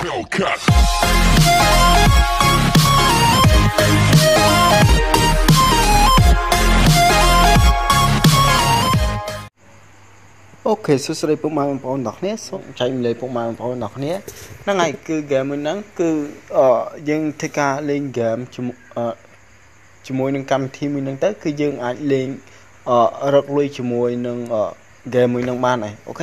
OK, số đây mà mình bảo nọc nhé, số chạy mình lấy mà mình bảo nhé. Năng ngày cứ game mình năng cứ dân thi ca lên game chỉ mỗi năng cầm thì mình năng tới cứ dân ảnh lên rất lui chỉ mỗi năng game mình năng ban này, OK.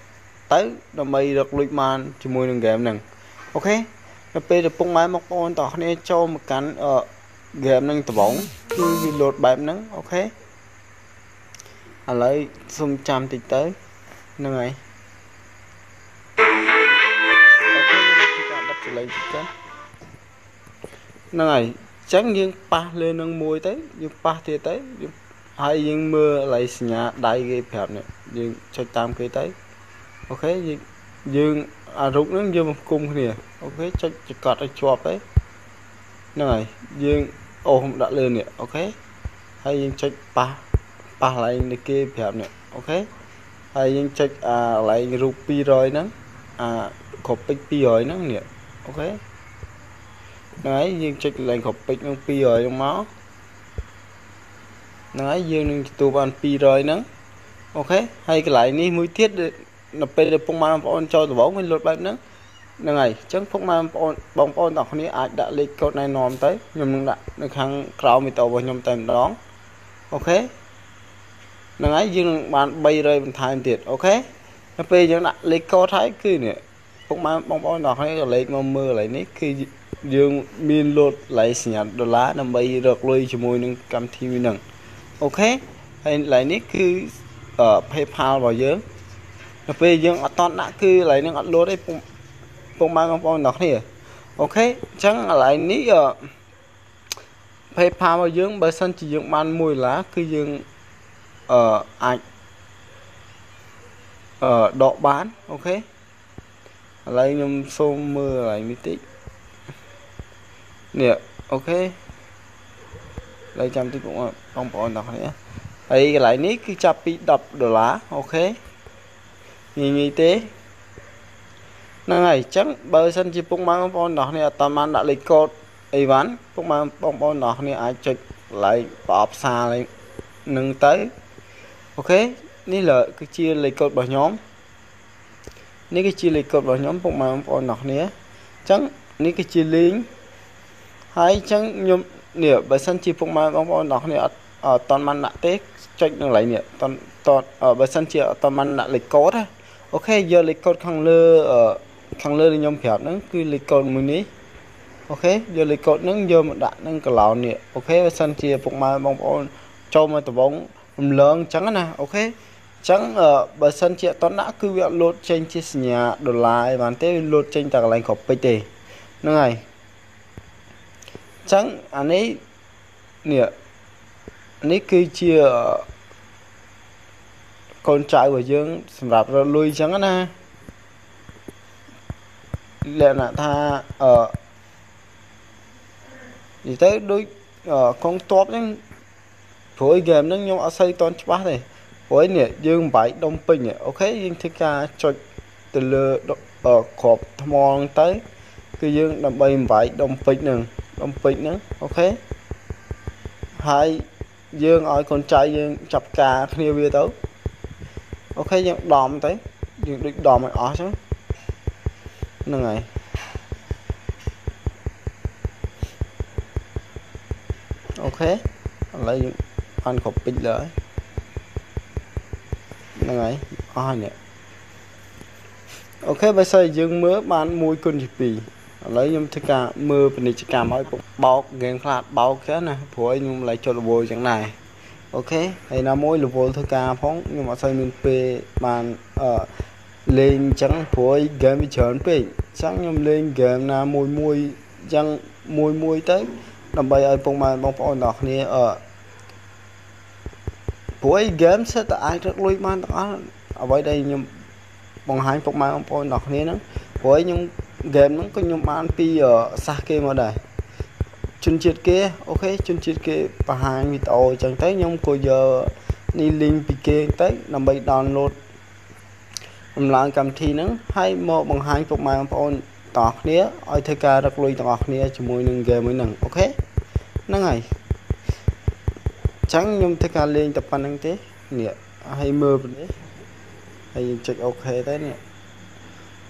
tới đầm bay được luyện man cho môi đường game này, OK. Đầm bay được cũng mai một phong đọc này cho một căn game năng tập bóng như lột bài năng, OK. À lấy xung trăm thì tới nâng này nâng này chắc nhưng pa lên nâng môi tới nhưng pa thì tới hay nhưng mưa lại nhà đại gây phẹp này nhưng cho tam cây tới, OK. Nhưng rút nướng dương cung kìa, OK. Cho cọt cho chọp đấy nâng này dương ô không đã lên nè, OK. Hay nhưng cho pa bà lại anh kia phép này, OK. Hay anh check lại anh rút pi rồi nắng copy pi rồi nắng nè, OK. Nói dương check lại copy nắng pi rồi trong máu nói dương nâng tụ bàn pi rồi nắng, OK. Hay cái lại ní mũi thiết nập bê được phong man phong cho tụ bóng mình lột bẹp nắng nâng này chẳng phong man bóng phong tọc này ai đã lấy code này nòm tới nhầm nâng đã được hàng crown mình tàu vào nhầm tầm đón, OK. Năng ấy dương bạn bay rơi mình thay tiệt, OK. Nó bây giờ đặt lấy co thái cứ nè cũng mang bóng bóng đỏ hay lấy ngon mưa lại nít khi dương miên lột lấy nhặt đô lá nằm bay được lui cho môi nâng cầm thi mình nâng, OK. Hay lại nít cứ ở PayPal vào dưỡng nó bây giờ ở toàn đã cứ lấy nâng lột đấy cũng mang bóng đỏ này, OK. Chẳng lại nít ở PayPal vào dưỡng bởi sân chỉ dưỡng mang mùi lá cứ dương ảnh đọ bán, OK. Lấy nhầm xô mưa lại mít tích nè, OK. Lấy chăm tích cũng không bỏ đọc nữa ấy lại nít cứ chạp bị đập đồ lá, OK. Nhìn y tế năng này chắc bờ sân chỉ bông mang bông đọc này tầm ăn đã lấy cột ấy bán bông mang bông đọc này ai chạch lại bỏ xa lên nâng tới, OK. Ní là cái chia lấy cột vào nhóm ní cái chia lấy cột vào nhóm cũng mà còn nọc nía chẳng ní cái chia lính hay chẳng nhóm nè bởi sân chia cũng mà còn nọc nè ở toàn man đã tết trách nó lại nè toàn ở bởi sân chia toàn man đã lấy cột á, OK. Giờ lấy cột khăng lơ nhóm phèo nó cứ lấy cột mình ní, OK. Giờ lấy cột nó giờ một đạn nó cả lão nè, OK. Bởi sân chia cũng mà còn cho mà tụ bóng lớn trắng nè, OK. Trắng ở bờ sân chị toán đã cứ việc lột tranh chia nhà đồ lại bán tới lột tranh tạc lành khóc bây tề nó này trắng anh ấy nè nít cứ chia con trai của dương rạp ra lui trắng nè lẹ nạ tha ở thì tới đôi con tốt nhưng phối game nó nhóm ở xây toàn cho bác này phối nè dương bảy đông bình nè, OK. Dương thích ca cho từ lừa ở cọp mòn tới cứ dương đầm bay bảy đông bình nữa, OK. Hai dương ở con trai dương chập cà kia bia tới, OK. Dương đòm tới dương được đòm mày ở chứ năng này OK lấy anh cọp pin lỡ năng này nè, OK. Bây giờ dương mưa bán mùi con gì pì lấy nhung thức cả mưa bên này chỉ cả mỗi bao game khác bao cái này phối nhung lại cho bồi chẳng này, OK. Hay là mỗi lục bồi thức cả phóng nhưng mà sao mình pì bàn lên trắng phối game bị chớn pì Sáng nhom lên game na môi môi răng môi môi tới làm bài ở phòng mà bóng pháo nọ này ở buổi game sẽ tại rất lôi man đó ở vậy đây nhom bóng hai phòng mà bóng pháo nọ này nó buổi nhom game nó có nhom ăn pi ở xa kia mà đây chun chít kia ok chun chít kia và hai người tàu chẳng tới nhom cô giờ đi link pi kia tới làm bài download làm cầm thì nó hay một bằng hai cục máy phone tọt nía oi thay ca đặc lui tọt nía cho môi nâng game mới nâng ok nó này trắng nhung thay ca lên tập văn năng thế nè hay mơ đấy hay check ok đấy nè